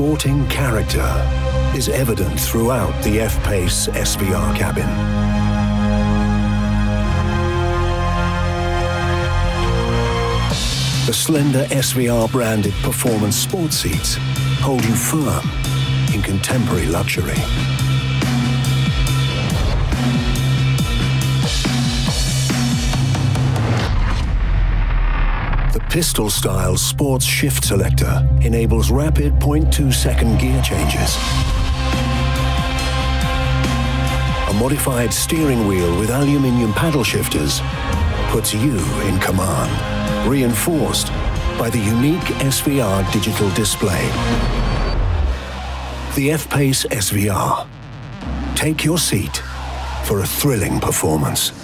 sporting character is evident throughout the F-Pace SVR cabin. The slender SVR-branded performance sports seats hold you firm in contemporary luxury. The pistol-style sports shift selector enables rapid 0.2-second gear changes. A modified steering wheel with aluminium paddle shifters puts you in command, reinforced by the unique SVR digital display. The F-Pace SVR. Take your seat for a thrilling performance.